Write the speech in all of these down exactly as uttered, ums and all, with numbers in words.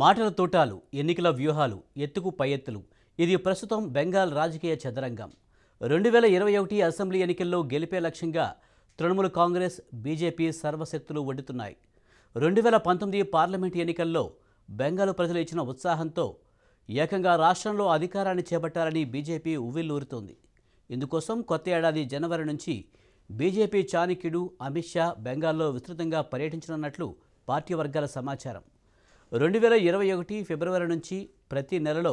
మాటల తోటాలు ఎన్నికల వ్యూహాలు ఎత్తుకు పైఎత్తులు ఇది ప్రస్తుతం బెంగాల్ రాజకీయ చదరంగం। రెండు వేల ఇరవై ఒకటి అసెంబ్లీ ఎన్నికల్లో గెలిపే లక్ష్యంగా తృణమూల్ కాంగ్రెస్ బీజేపీ సర్వశక్తులు వడుతున్నాయి। రెండు వేల పంతొమ్మిది పార్లమెంట్ ఎన్నికల్లో బెంగాల్ ప్రజలు ఇచ్చిన ఉత్సాహంతో ఏకంగా రాష్ట్రంలో అధికారాన్ని చేపట్టాలని బీజేపీ ఉవ్విళ్లూరుతోంది। ఇందుకోసం కొత్త ఏడాది జనవరి నుంచి బీజేపీ చాణక్యుడు అమిత్ షా బెంగాల్లో విస్తృతంగా పర్యటించనున్నట్లు పార్టీ వర్గాల సమాచారం। రెండు వేల ఇరవై ఒకటి ఫిబ్రవరి నుంచి ప్రతి నెలలో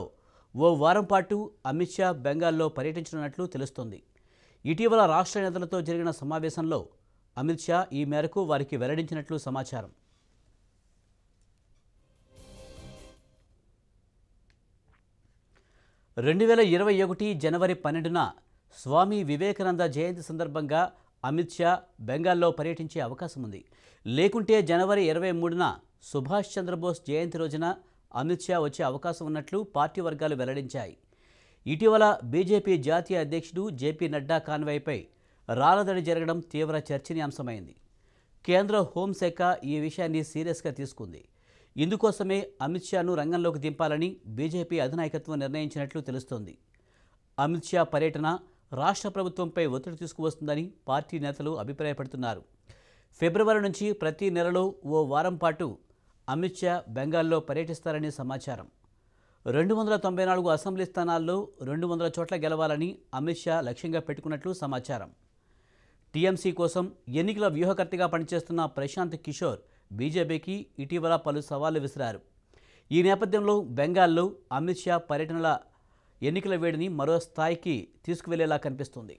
ఓ వారం పాటు అమిత్ షా బెంగాల్లో పర్యటించనున్నట్లు తెలుస్తోంది। ఇటీవల రాష్ట్ర నేతలతో జరిగిన సమావేశంలో అమిత్ షా ఈ మేరకు వారికి వెల్లడించినట్లు సమాచారం। రెండు వేల ఇరవై ఒకటి జనవరి పన్నెండున స్వామి వివేకానంద జయంతి సందర్భంగా అమిత్ షా బెంగాల్లో పర్యటించే అవకాశం ఉంది। లేకుంటే జనవరి ఇరవై మూడున సుభాష్ చంద్రబోస్ జయంతి రోజున అమిత్ షా వచ్చే అవకాశం ఉన్నట్లు పార్టీ వర్గాలు వెల్లడించాయి। ఇటీవల బీజేపీ జాతీయ అధ్యక్షుడు జేపీ నడ్డా కాన్వాయ్పై రాళ్లదాడి జరగడం తీవ్ర చర్చనీయాంశమైంది। కేంద్ర హోంశాఖ ఈ విషయాన్ని సీరియస్గా తీసుకుంది। ఇందుకోసమే అమిత్ షాను రంగంలోకి దింపాలని బీజేపీ అధినాయకత్వం నిర్ణయించినట్లు తెలుస్తోంది। అమిత్ షా పర్యటన రాష్ట్ర ప్రభుత్వంపై ఒత్తిడి తీసుకువస్తుందని పార్టీ నేతలు అభిప్రాయపడుతున్నారు। ఫిబ్రవరి నుంచి ప్రతి నెలలో ఓ వారం పాటు అమిత్ షా బెంగాల్లో పర్యటిస్తారని సమాచారం। రెండు వందల తొంభై నాలుగు అసెంబ్లీ స్థానాల్లో రెండు వందల చోట్ల గెలవాలని అమిత్ షా లక్ష్యంగా పెట్టుకున్నట్లు సమాచారం। టీఎంసీ కోసం ఎన్నికల వ్యూహకర్తగా పనిచేస్తున్న ప్రశాంత్ కిషోర్ బీజేపీకి ఇటీవల పలు సవాళ్లు విసిరారు। ఈ నేపథ్యంలో బెంగాల్లో అమిత్ షా పర్యటనల ఎన్నికల వేడిని మరో స్థాయికి తీసుకువెళ్లేలా కనిపిస్తుంది।